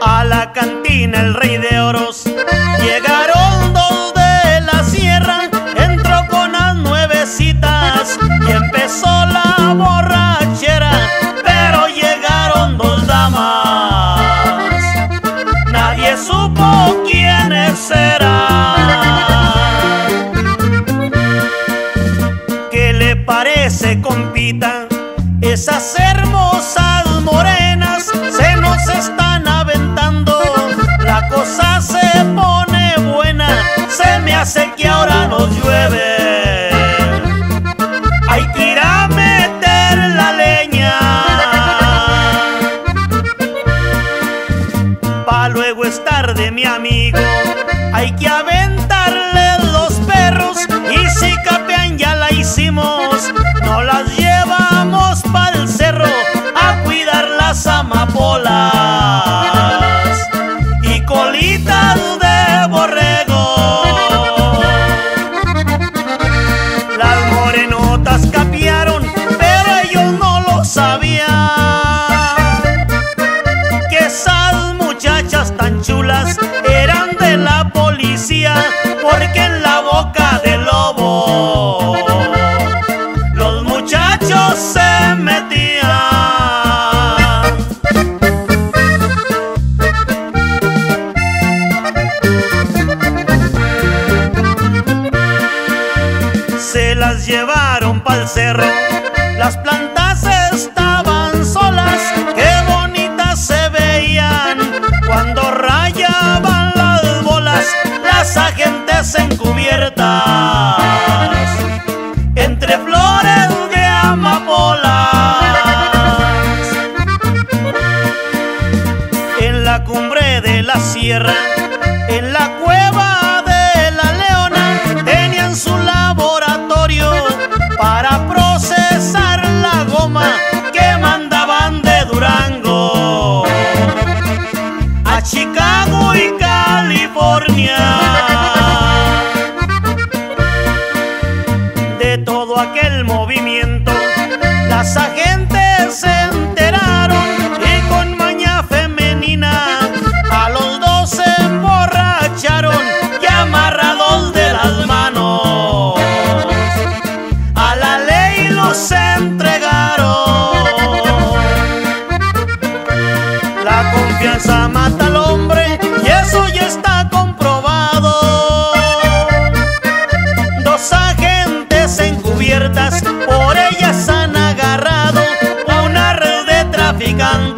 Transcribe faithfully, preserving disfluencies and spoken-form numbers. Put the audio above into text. A la cantina el rey de oros llegaron dos de la sierra, entró con las nuevecitas y empezó la borrachera, pero llegaron dos damas, nadie supo quiénes eran. ¿Qué le parece, compita? Esas hermosas morenas se nos están aventando, la cosa se pone buena, se me hace que ahora nos llueve. Hay que ir a meter la leña, pa' luego es tarde, mi amigo, hay que aventarle los perros, y si capean ya la hicimos, no las llevamos pa'l cerro a cuidar las amapolas y colitas de borrego. Las morenotas capearon, pero ellos no lo sabían, que esas muchachas tan chulas eran de la policía, porque en la boca del lobo los muchachos se metían. Se las llevaron pa'l cerro, las plantas estaban solas, qué bonitas se veían cuando rayaban las bolas, las agentes encubiertas entre flores de amapolas. En la cumbre de la sierra, en la cueva de la leona, tenían su laboratorio para procesar la goma que mandaban de Durango a Chicago y California. Todo aquel movimiento las agentes se enteraron, y con maña femenina a los dos se emborracharon y amarrados de las manos a la ley los entregaron. La confianza mata al hombre y eso ya está comprobado. Dos agentes en por ellas han agarrado una red de traficantes.